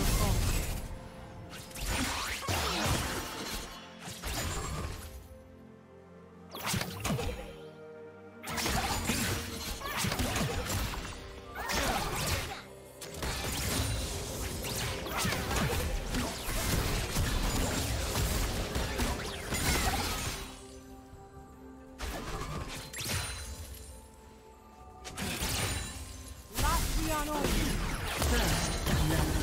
First, love.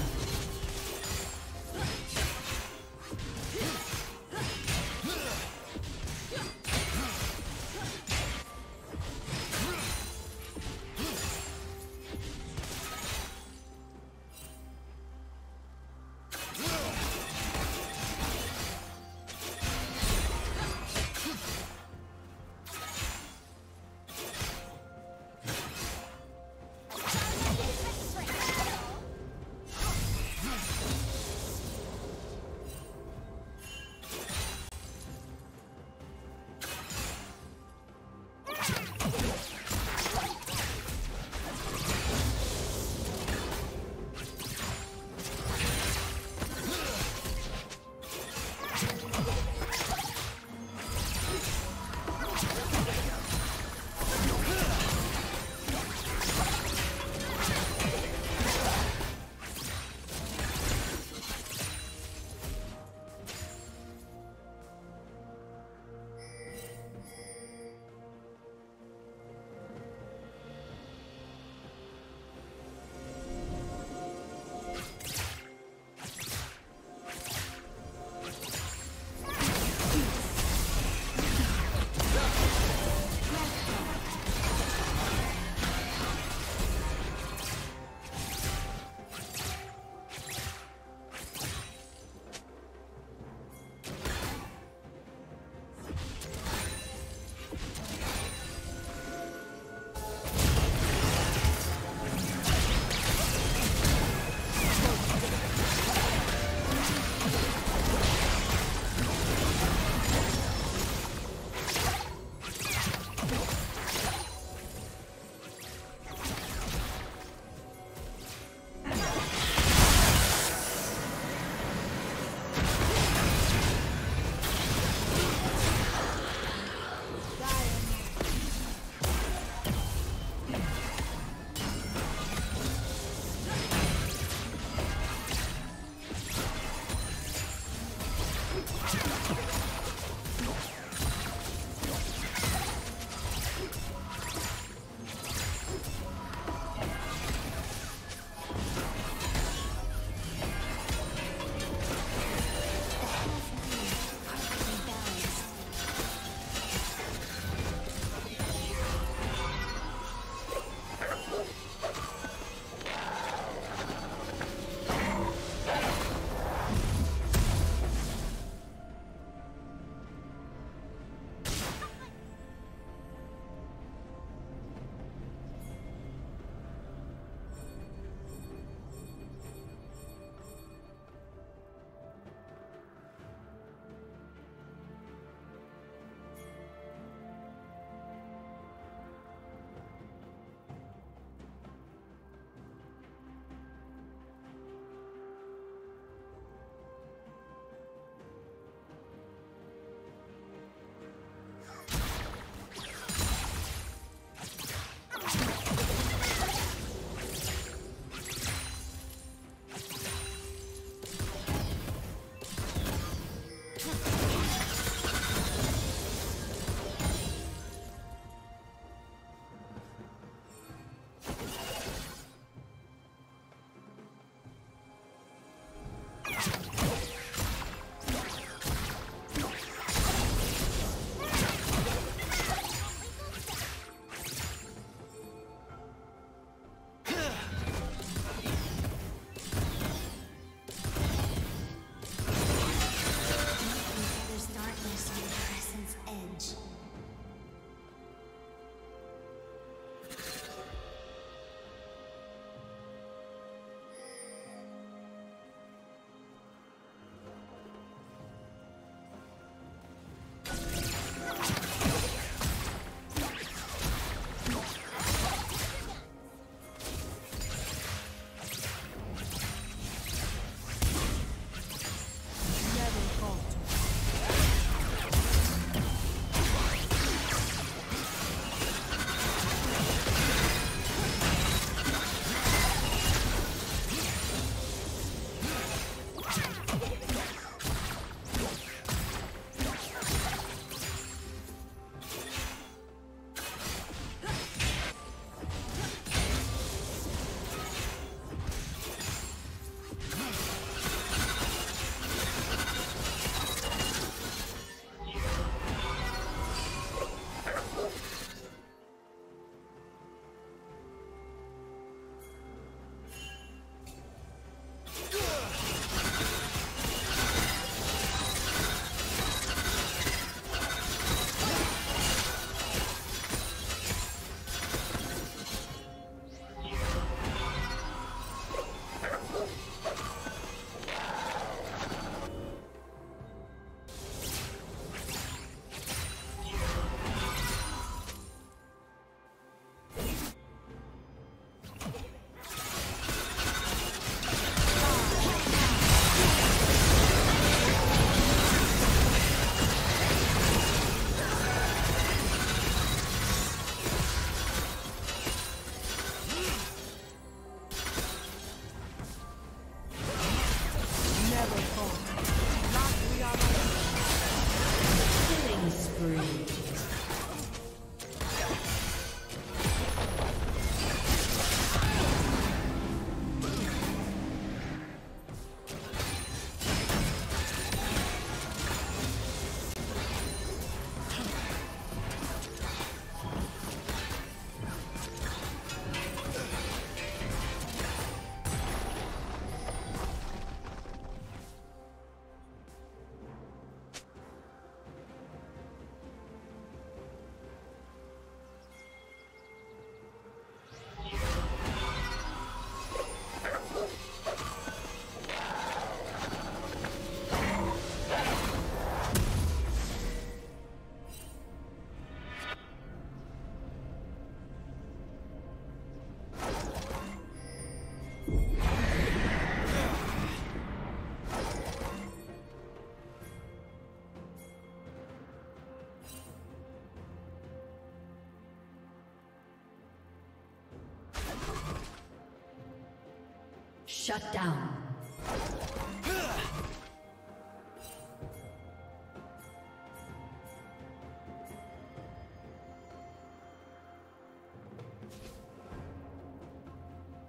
Shut down.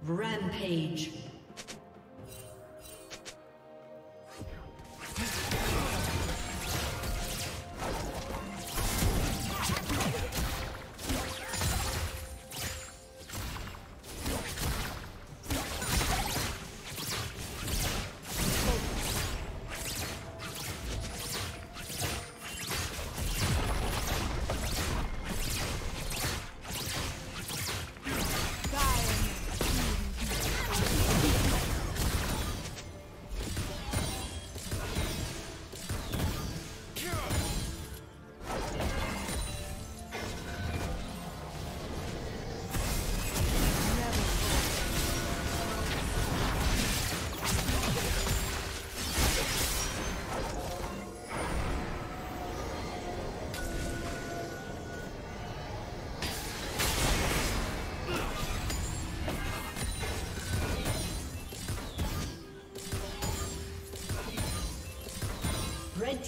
Rampage. Red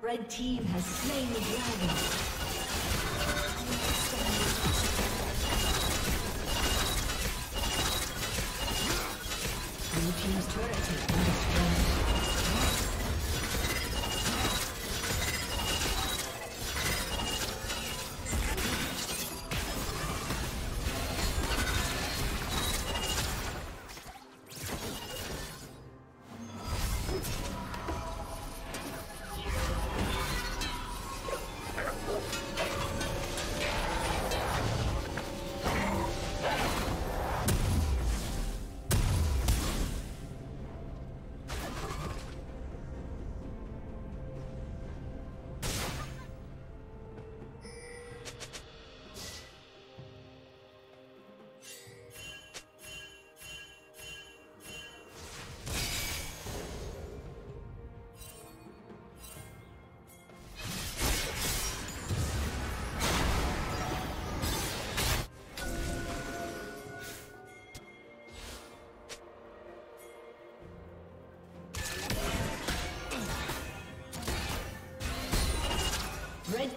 Red team has slain the dragon. Red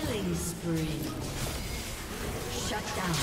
Killing spree. Shut down.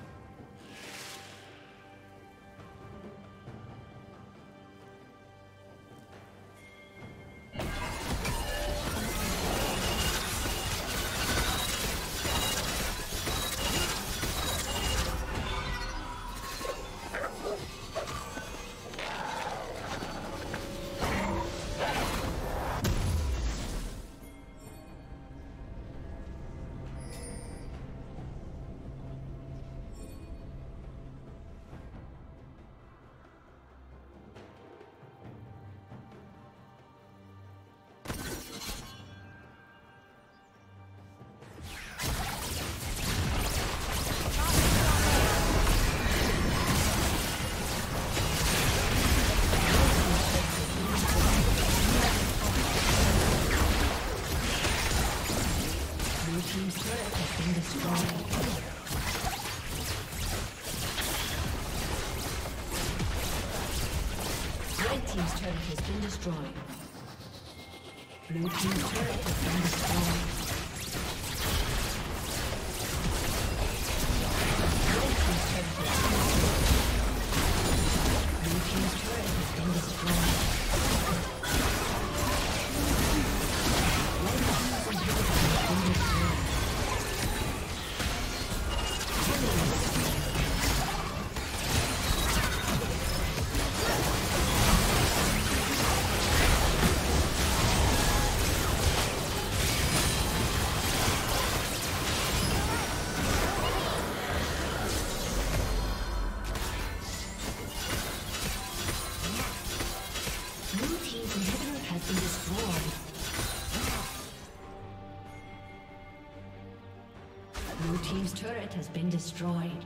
Destroyed. Blue team's turret has been destroyed. Blue team's turret has been destroyed. Red team's inhibitor has been destroyed. Killing spree. Blue team's turret has been destroyed.